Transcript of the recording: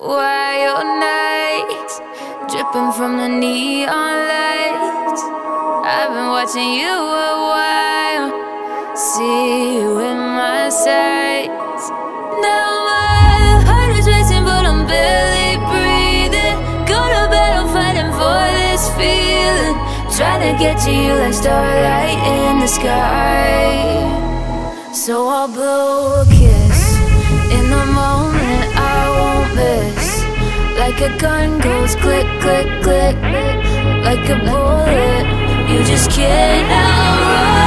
Why your nights dripping from the neon lights? I've been watching you a while, see you in my sights. Now my heart is racing but I'm barely breathing. Go to bed, I'm fighting for this feeling. Trying to get to you like starlight in the sky. So I'll blow a kiss in the moment I won't miss. Like a gun goes click, click, click. Like a bullet, you just can't outrun.